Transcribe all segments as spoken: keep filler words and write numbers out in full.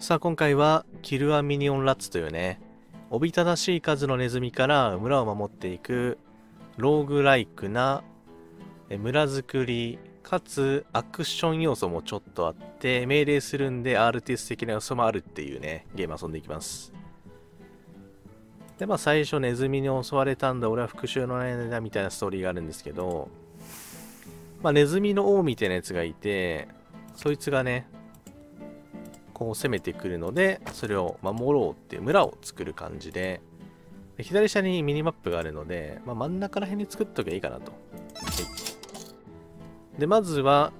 さあ今回はキルア・ミニオン・ラッツというね、おびただしい数のネズミから村を守っていくローグライクな村づくりかつアクション要素もちょっとあって、命令するんで アールティーエス 的な要素もあるっていうねゲーム遊んでいきます。でまあ最初ネズミに襲われたんだ、俺は復讐の悩みだみたいなストーリーがあるんですけど、まあ、ネズミの王みたいなやつがいて、そいつがねこう攻めてくるので、それを守ろうっていう村を作る感じで、左下にミニマップがあるので、まあ、真ん中ら辺に作っとけばいいかなと。はい、でまずは、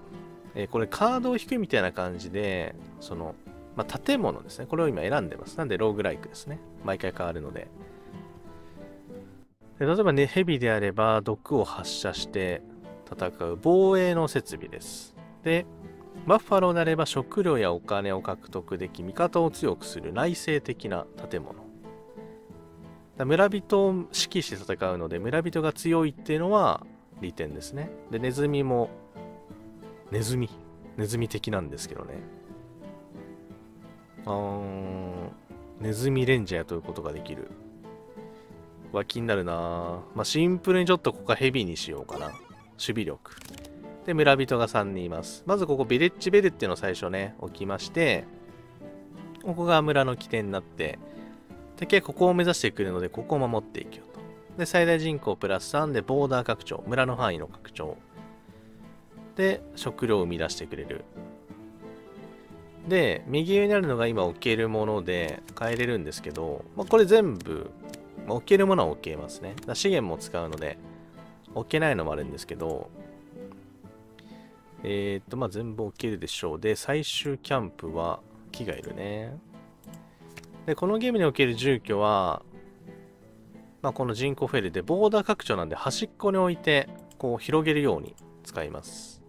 えー、これカードを引くみたいな感じで、その、まあ、建物ですね、これを今選んでます。なんでローグライクですね、毎回変わるので。で例えばね、ヘビであれば毒を発射して戦う防衛の設備です。でバッファローであれば食料やお金を獲得でき、味方を強くする内政的な建物。村人を指揮して戦うので、村人が強いっていうのは利点ですね。でネズミもネズミネズミ的なんですけどね、あーネズミレンジャーということができるは気になるな。まあシンプルにちょっとここはヘビにしようかな。守備力で村人がさんにんいます。まずここビレッジベルっていうのを最初ね置きまして、ここが村の起点になって、でここを目指してくるので、ここを守っていくよと。で最大人口プラスさんでボーダー拡張、村の範囲の拡張で食料を生み出してくれる。で右上にあるのが今置けるもので変えれるんですけど、まあ、これ全部、まあ、置けるものは置けますね。だ資源も使うので置けないのもあるんですけど、えー、っとまあ全部置けるでしょう。で最終キャンプは木がいるね。でこのゲームにおける住居は、まあ、この人口フェルでボーダー拡張なんで、端っこに置いてこう広げるように使います。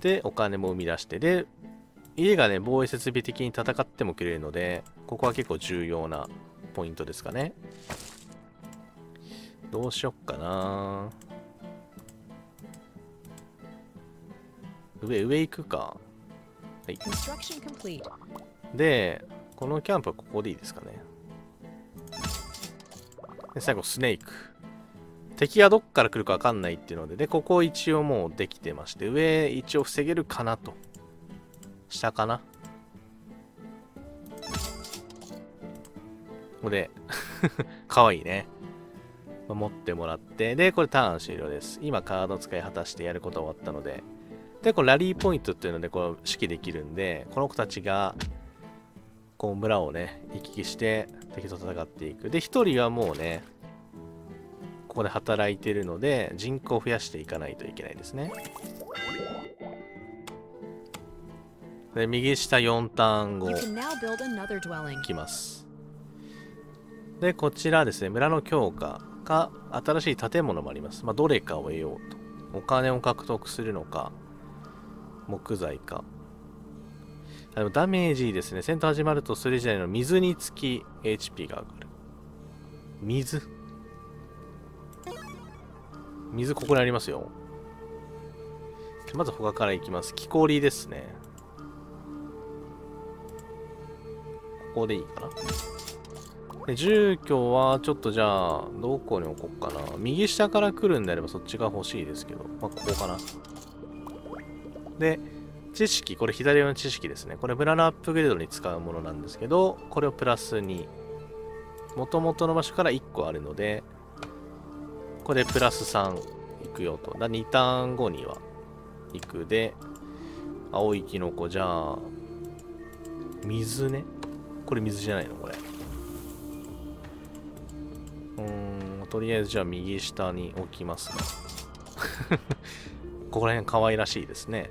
でお金も生み出して、で家がね防衛設備的に戦ってもくれるので、ここは結構重要なポイントですかね。どうしよっかな。上上行くか。はい。で、このキャンプはここでいいですかね。で、最後スネーク。敵がどっから来るか分かんないっていうので、で、ここ一応もうできてまして、上一応防げるかなと。下かな。ここで、かわいいね。持ってもらって、でこれターン終了です。今カード使い果たしてやること終わったので、でこのラリーポイントっていうのでこう指揮できるんで、この子たちがこう村をね行き来して敵と戦っていく。でひとりはもうねここで働いてるので、人口を増やしていかないといけないですね。で右下よんターン後行きます。でこちらですね、村の強化か新しい建物もあります。まあ、どれかを得ようと。お金を獲得するのか、木材か。あのダメージですね。戦闘始まるとそれ以外の水につき エイチピー が上がる。水。水ここにありますよ。まず他からいきます。木こりですね。ここでいいかな。で住居はちょっとじゃあどこに置こうかな。右下から来るんであればそっちが欲しいですけど、まあ、ここかな。で知識、これ左上の知識ですね。これ村のアップグレードに使うものなんですけど、これをプラスに、もともとの場所からいっこあるので、これでプラスさんいくよと。だにターン後には行く。で青いキノコ、じゃあ水ね。これ水じゃないのこれ。うーん、とりあえずじゃあ右下に置きますか。ここら辺可愛らしいですね。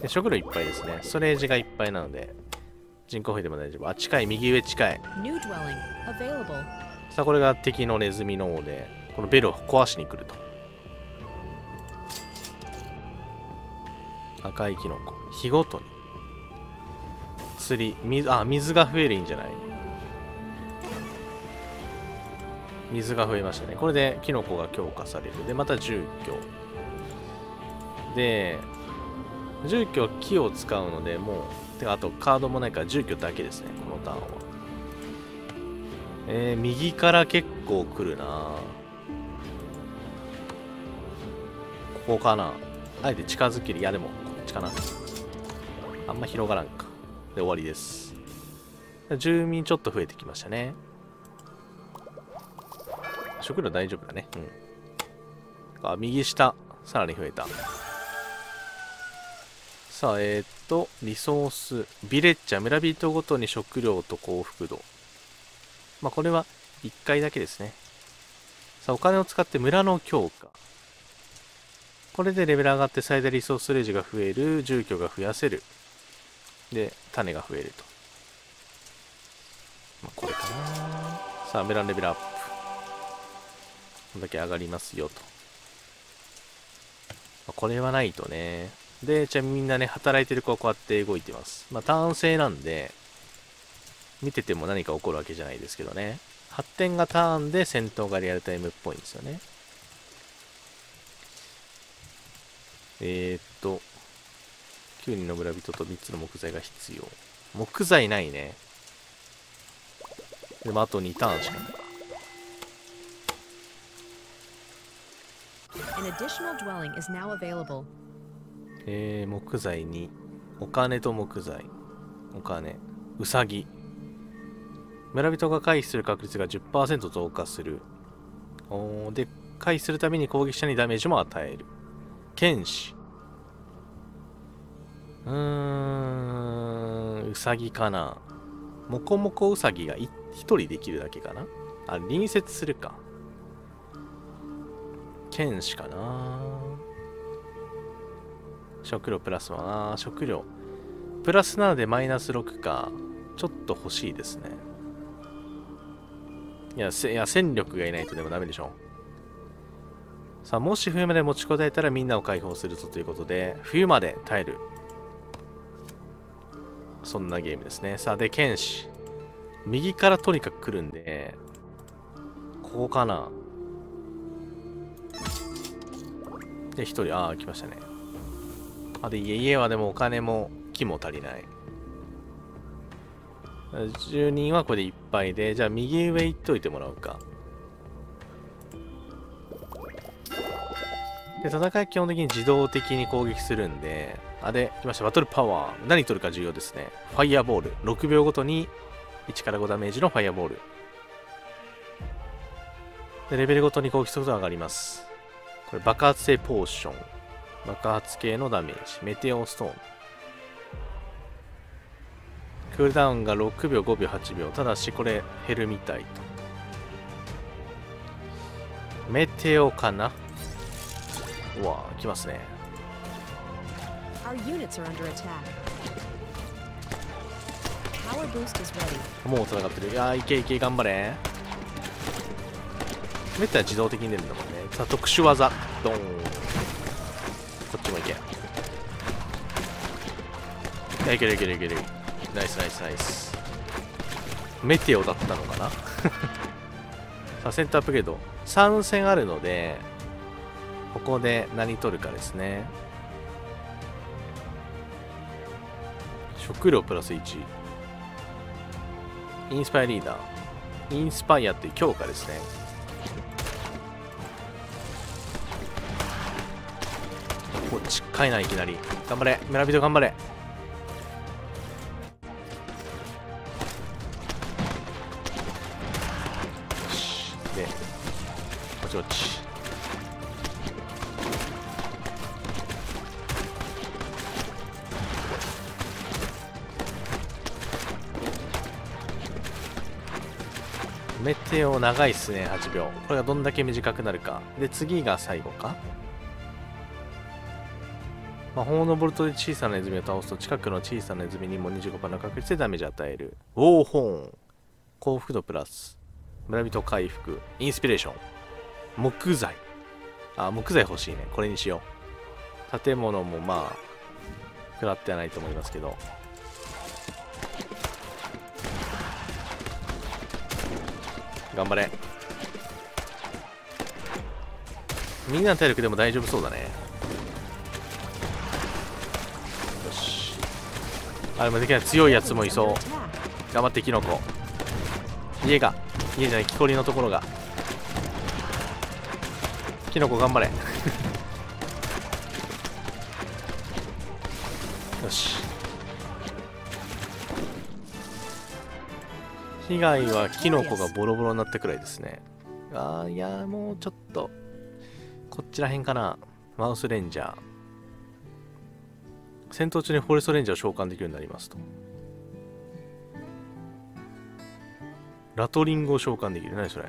で食料いっぱいですね。ストレージがいっぱいなので人口増えても大丈夫。あ、近い、右上近い。さあこれが敵のネズミの王で、このベルを壊しに来ると。赤いキノコ、日ごとに釣り水、あ水が増えるんじゃない。水が増えましたね。これでキノコが強化される。でまた住居で住居は木を使うので、もう、てかあとカードもないから住居だけですね、このターンは。えー、右から結構来るな。ここかな。あえて近づける。いやでも、こっちかな。あんま広がらんか。で、終わりです。住民ちょっと増えてきましたね。食料大丈夫だね。うん。あ、右下、さらに増えた。さあ、えー、っと、リソース。ビレッジャー、村人ごとに食料と幸福度。まあ、これはいっかいだけですね。さあ、お金を使って村の強化。これでレベル上がって最大リソースレジが増える、住居が増やせる。で、種が増えると。まあ、これかな。さあ、村のレベルアップ。こんだけ上がりますよと。まあ、これはないとね。で、じゃあみんなね、働いてる子はこうやって動いてます。まあ、ターン制なんで、見てても何か起こるわけじゃないですけどね。発展がターンで戦闘がリアルタイムっぽいんですよね。えー、っと、きゅうにんの村人とみっつの木材が必要。木材ないね。でもあとにターンしかない。えー、木材に、お金と木材、お金、うさぎ。村人が回避する確率が じゅっパーセント 増加する。おー、で、回避するために攻撃者にダメージも与える。剣士。うーん、うさぎかな。もこもこうさぎがひとりできるだけかな。あ、隣接するか。剣士かな。食料プラスはな。食料。プラスなのでマイナスろくか。ちょっと欲しいですね。いや、せ、いや戦力がいないとでもダメでしょ。さあ、もし冬まで持ちこたえたらみんなを解放するぞということで、冬まで耐える。そんなゲームですね。さあ、で、剣士。右からとにかく来るんで、ここかな。で、一人、ああ、来ましたね。あ、で、家、家はでもお金も木も足りない。住人はこれでいっぱいで、じゃあ右上行っといてもらうか。で、戦いは基本的に自動的に攻撃するんで、あ、で、来ました。バトルパワー。何取るか重要ですね。ファイアボール。ろくびょうごとにいちからごダメージのファイアボール。で、レベルごとに攻撃速度が上がります。これ爆発性ポーション。爆発系のダメージ。メテオストーン。クールダウンがろくびょう、ごびょう、はちびょう。ただし、これ減るみたいと。メテオかな。うわぁ、来ますね。もう戦ってる。いやー、いけいけ、頑張れ。メテオは自動的に出るんだもんね。さあ、特殊技。ドーン。こっちもいけ。いや、いけるいけるいける。ナイスナイスナイス。メテオだったのかな。さあ、センターアップグレード。さん戦あるので、ここで何取るかですね。食料プラスいち。インスパイアリーダー。インスパイアって強化ですね。こっちかいな、いきなり。頑張れ、村人頑張れ。で、こっちこっち。メテオ長いっすね。はちびょう。これがどんだけ短くなるか。で、次が最後か。魔法のボルトで小さなネズミを倒すと近くの小さなネズミにも にじゅうごパーセント の確率でダメージ与える。ウォーホーン。幸福度プラス。村人回復。インスピレーション。木材。あ、木材欲しいね。これにしよう。建物もまあ、食らってはないと思いますけど。頑張れ。みんなの体力でも大丈夫そうだね。あれもできない。強いやつもいそう。頑張ってキノコ。家が家じゃない、木こりのところが。キノコ頑張れよし、被害はキノコがボロボロになったくらいですね。あー、いやー、もうちょっとこっちらへんかな。マウスレンジャー、戦闘中にフォレストレンジャーを召喚できるようになりますと。ラトリングを召喚できる。何それ、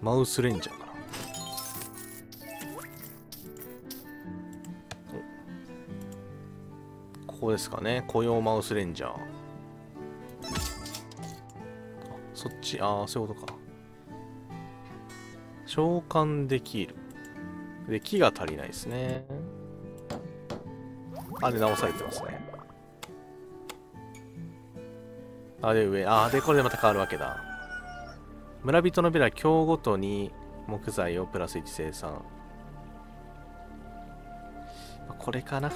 マウスレンジャーかな。ここですかね、雇用マウスレンジャー。あ、そっち、ああ、そういうことか。召喚できる。で、木が足りないですね。あれ直されてますね。あれ上、ああ、でこれでまた変わるわけだ。村人のベラ、今日ごとに木材をプラスいち生産。これかな。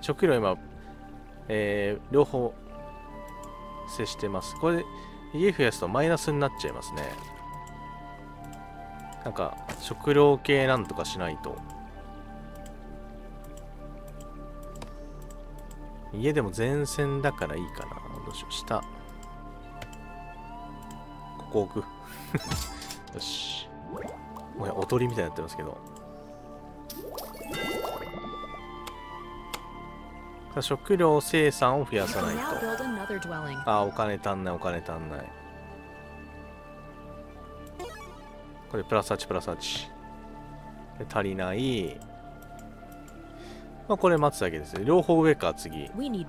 食料今、えー、両方接してます。これ、家増やすとマイナスになっちゃいますね。なんか、食料系なんとかしないと。家でも前線だからいいかな。どうしよう、下。ここ置くよし。もうおとりみたいになってますけど。食料生産を増やさないと。あ、お金足んない、お金足んない。これ、プラスはち、プラスはち。で、足りない。まあ、これ待つだけですね。両方上か、次。これ置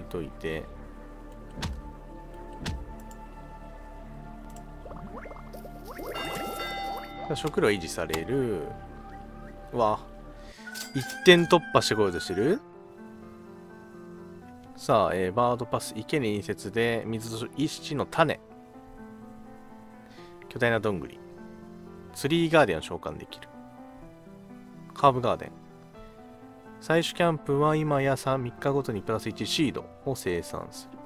いといて。食料維持される。うわ、いってん突破してこようとしてる。さあ、えー、バードパス、池に隣接で水と石の種、巨大などんぐり、ツリーガーデンを召喚できる。カーブガーデン、採取キャンプは今やさん、みっかごとにプラスいちシードを生産する。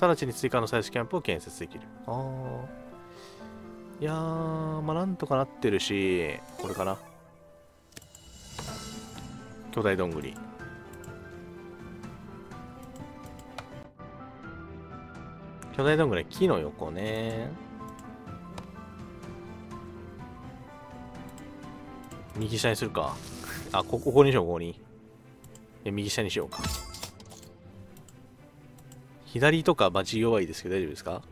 直ちに追加の採取キャンプを建設できる。ああ、いやー、まあなんとかなってるし、これかな。巨大どんぐり。巨大どんぐり、木の横ね。右下にするか。あ、ここ、ここにしよう、ここに。いや、右下にしようか。左とかマジ弱いですけど、大丈夫ですか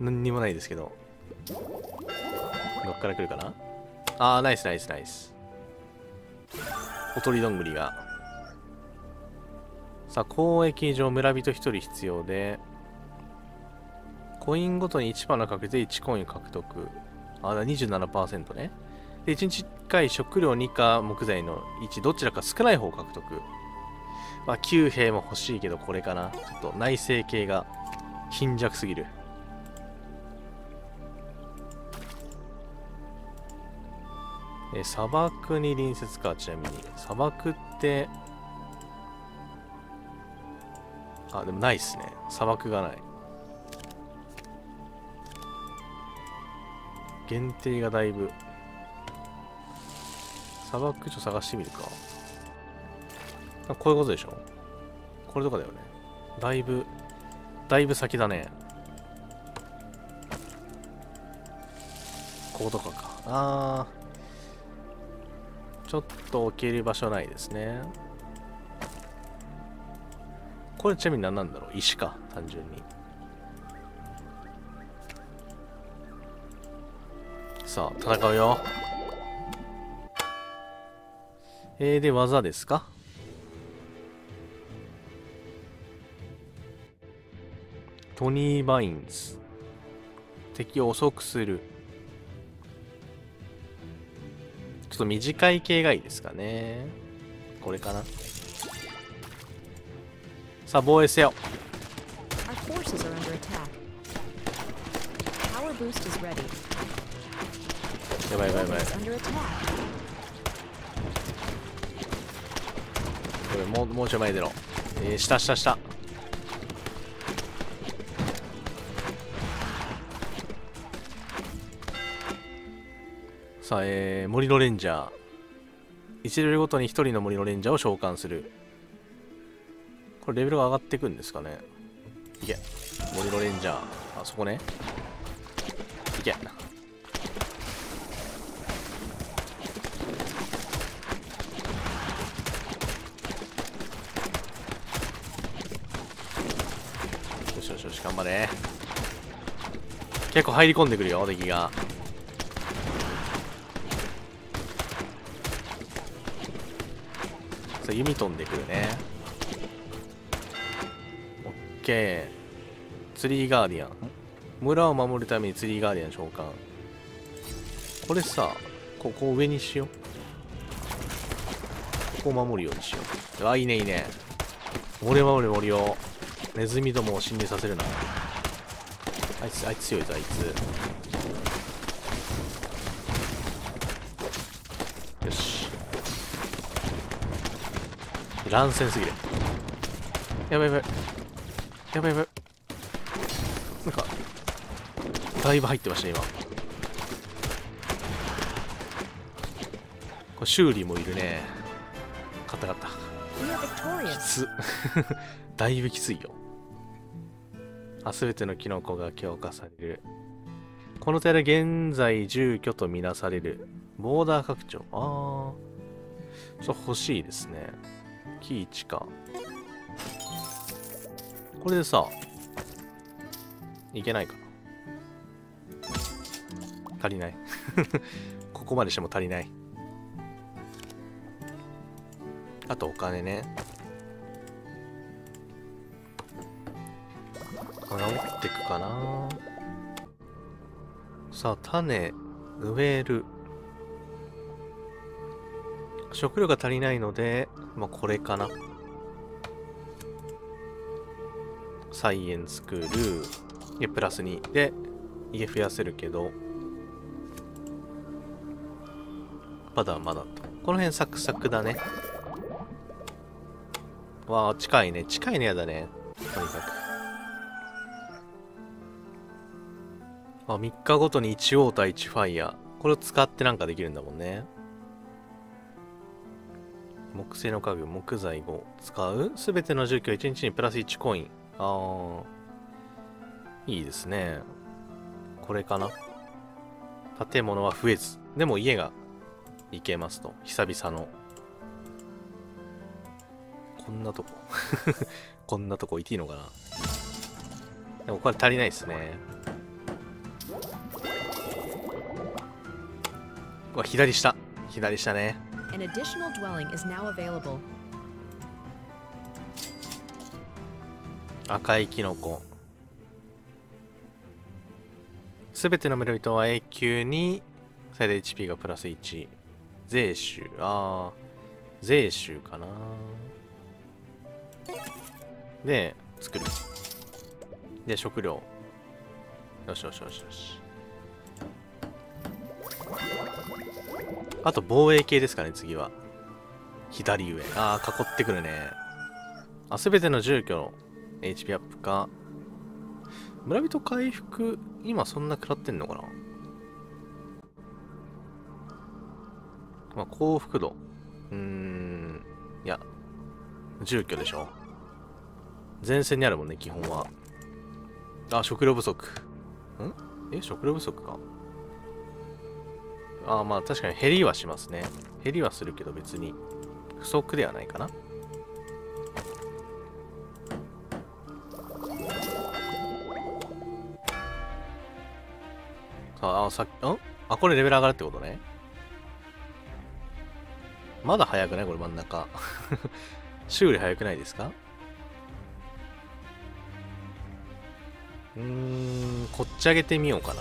何にもないですけど。どっから来るかな。あー、ナイスナイスナイス。おとりどんぐりが。さあ、交易上村人ひとり必要で、コインごとにいちパの確率でいちコイン獲得。あ、だ にじゅうななパーセント ね。で、いちにちいっかい食料にか木材のいち、どちらか少ない方を獲得。まあきゅう兵も欲しいけど、これかな。ちょっと内政系が貧弱すぎる。え、砂漠に隣接か、ちなみに。砂漠って、あ、でもないっすね。砂漠がない。限定がだいぶ。砂漠ちょっと探してみるか。あ、こういうことでしょ。これとかだよね。だいぶ、だいぶ先だね。こことかか。あー。ちょっと置ける場所ないですね。これちなみに何なんだろう。石か、単純に。さあ、戦うよ。えー、で、技ですか。トニー・バインズ。敵を遅くする。ちょっと短い系がいいですかね。これかな。さあ、防衛せよ。やばいやばいやばい。ごめん、もう、もうちょい前出ろ。えー、下下下。さあ、えー、森のレンジャー。いちレベルごとにひとりの森のレンジャーを召喚する。これレベルが上がっていくんですかね。いけ。森のレンジャー。あそこね。いけ。頑張れ。結構入り込んでくるよ、敵が。さあ、弓飛んでくるね。オッケー。ツリーガーディアン。村を守るためにツリーガーディアン召喚。これさ、ここを上にしよう。ここを守るようにしよう。うわ、いいね、いいね。俺守る森を。ネズミどもを侵入させるな。あいつ、あいつ強いぞ、あいつ。よし。乱戦すぎる。やばいやばい。やばいやばい。なんか、だいぶ入ってました、今。これ、修理もいるね。勝った勝った。きつ。だいぶきついよ。すべてのキノコが強化される。この寺現在住居とみなされる。ボーダー拡張。ああ。ちょっと欲しいですね。キイチか。これでさ、いけないかな。足りない。ここまでしても足りない。あとお金ね。守っていくかな。さあ、種植える。食料が足りないので、まあこれかな。サイエンスクールでプラスにで家増やせるけど、まだまだと。この辺サクサクだね。わあ、近いね、近いね。やだね、とにかく。あ、みっかごとにいちオーターいちファイヤー。これを使ってなんかできるんだもんね。木製の家具、木材を使う。すべての住居いちにちにプラスいちコイン。あー。いいですね。これかな。建物は増えず。でも家がいけますと。久々の。こんなとこ。こんなとこいていいのかな。でもこれ足りないですね。左下、左下ね。赤いキノコ。すべての村人は永久に最大 エイチピー がプラスいち。税収、ああ、税収かな。で、作る。で、食料。よしよしよしよし。あと防衛系ですかね、次は。左上。ああ、囲ってくるね。あ、すべての住居の エイチピー アップか。村人回復、今そんな食らってんのかな。まあ、幸福度。うーん。いや、住居でしょ。前線にあるもんね、基本は。あ、食料不足。ん？え、食料不足か。ああ、まあ確かに減りはしますね。減りはするけど別に不足ではないかな。ああ、さっき、ん？あ、これレベル上がるってことね。まだ早くない？これ真ん中。修理早くないですか？うーん、こっち上げてみようかな。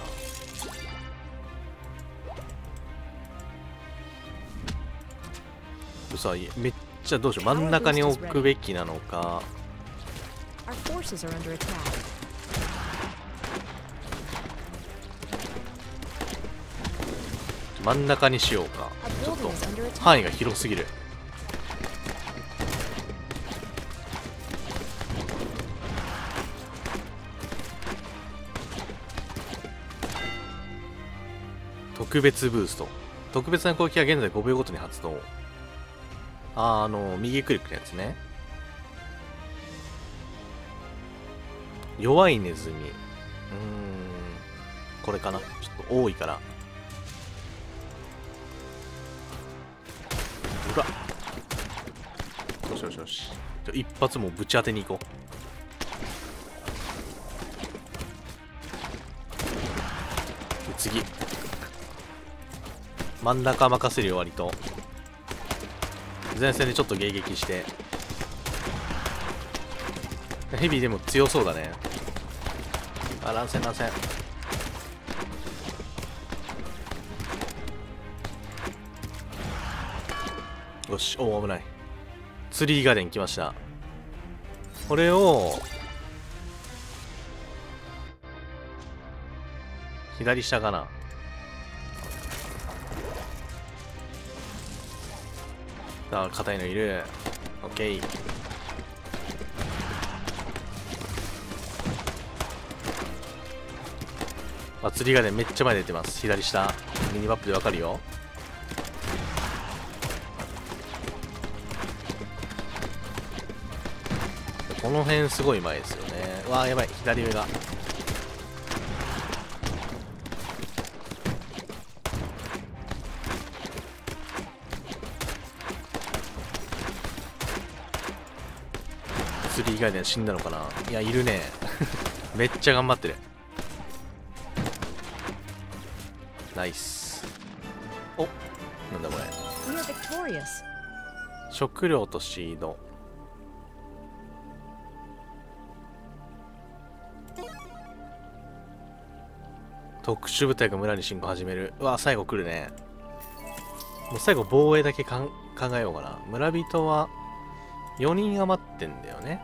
さあ、めっちゃどうしよう。真ん中に置くべきなのか。真ん中にしようか。ちょっと範囲が広すぎる。特別ブースト。特別な攻撃は現在ごびょうごとに発動。あー、あの、右クリックのやつね。弱いネズミ。うーん。これかな。ちょっと多いから。うわっ。よしよしよし。じゃ一発もぶち当てに行こう。次真ん中任せるよ。割と前線でちょっと迎撃して、ヘビーでも強そうだね。あ、乱戦乱戦。よし、おお危ない。ツリーガーデン来ました。これを左下かな。ああ、硬いのいる。オッケー。あ、釣りがね、めっちゃ前出てます。左下ミニマップでわかるよ。この辺すごい前ですよね。わあやばい、左上が。以外で死んだのかな。いや、いるね。めっちゃ頑張ってる。ナイス。お、なんだこれ。食料とシード。特殊部隊が村に進行始める。うわ、最後来るね。もう最後防衛だけかん考えようかな。村人はよにん余ってんだよね。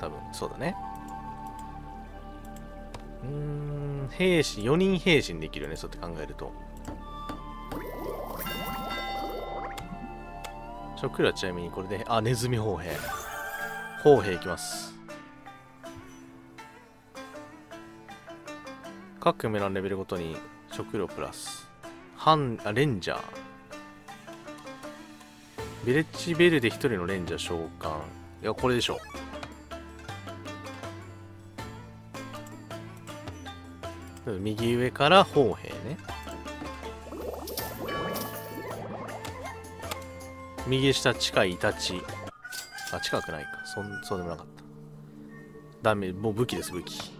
多分そうだね。うーん、兵士よにん兵士にできるよね、そうやって考えると。食料はちなみにこれで、あ、ネズミ砲兵砲兵いきます。各村のレベルごとに食料プラスハンあレンジャービレッジベルでひとりのレンジャー召喚。いや、これでしょ。右上から砲兵ね。右下近いイタチ。あ、近くないか。そんそうでもなかった。ダメ、もう武器です、武器。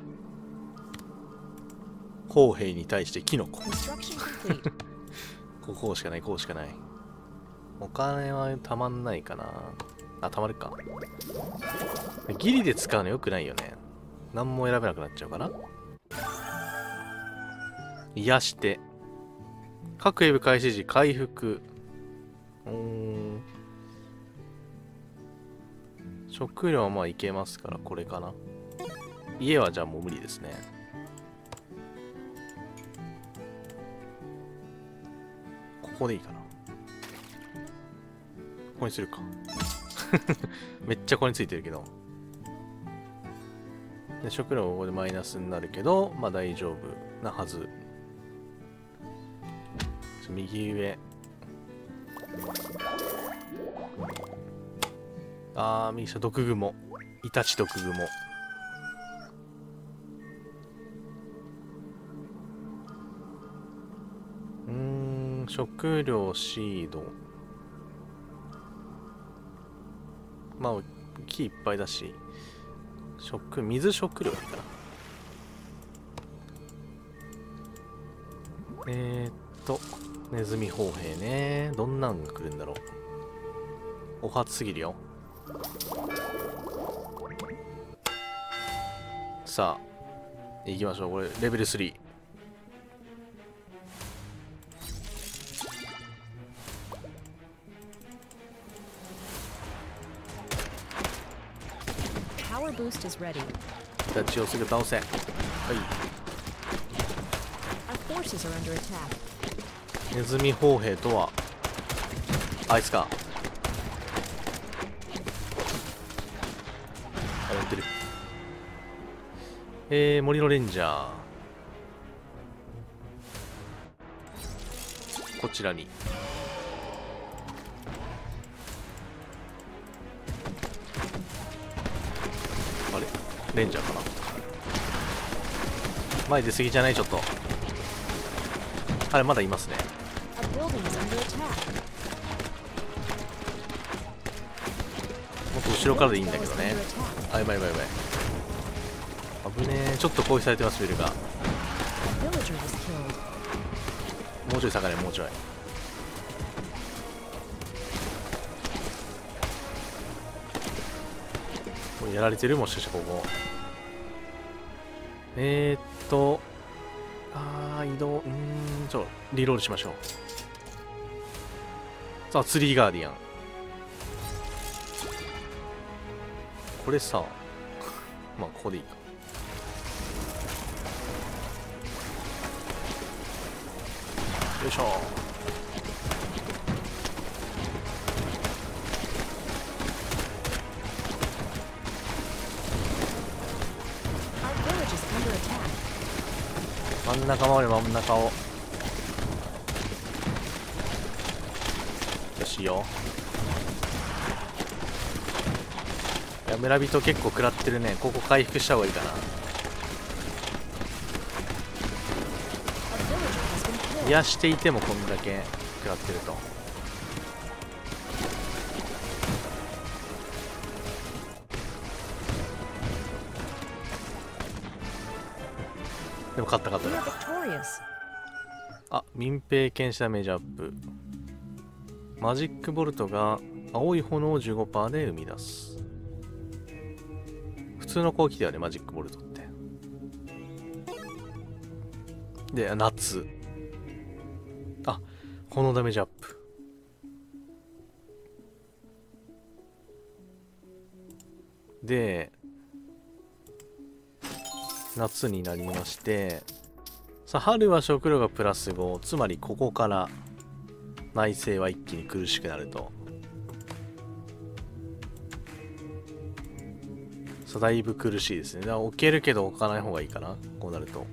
砲兵に対してキノコ。こうしかない、こうしかない。お金はたまんないかな。あ、たまるか。ギリで使うのよくないよね。何も選べなくなっちゃうかな。癒して各エブ開始時回復。うーん、食料はまあいけますから、これかな。家はじゃあもう無理ですね。ここでいいかな。ここにするか。めっちゃここについてるけど。で、食料はここでマイナスになるけど、まあ大丈夫なはず。右上。あー、右下毒蜘蛛。イタチ毒蜘蛛。うーん、食料シード。まあ、木いっぱいだし、食、水食料いいかな。えー、っと、ネズミ砲兵ね。どんなんが来るんだろう。お初すぎるよ。さあ、行きましょう。これ、レベルスリー。イタチをすぐ倒せ。はい。ネズミ砲兵とはあいつか。あ、やってる。えー、森のレンジャー。こちらに。あれレンジャーかな。前出過ぎじゃない？ちょっとあれまだいますね。もっと後ろからでいいんだけどね。あやばいやばいやばい、危ねえ。ちょっと攻撃されてますビルが。もうちょい下がれ、もうちょい。これやられてる、もしかしてここ。えー、っとあー移動、うんーちょっとリロールしましょう。さあツリーガーディアン、これさまあここでいいか。よいしょ。真ん中回れ、真ん中を。よしいいよ。いや村人結構食らってるね。ここ回復した方がいいかな。癒していてもこんだけ食らってると。でも勝った勝った。あ、民兵剣士ダメージアップ。マジックボルトが青い炎を じゅうごパーセント で生み出す。普通の攻撃ではね、マジックボルトって。で、夏。あ、このダメージアップ。で夏になりまして、さあ春は食料がプラスご、つまりここから内政は一気に苦しくなると。さあだいぶ苦しいですね。だから置けるけど置かない方がいいかな、こうなると。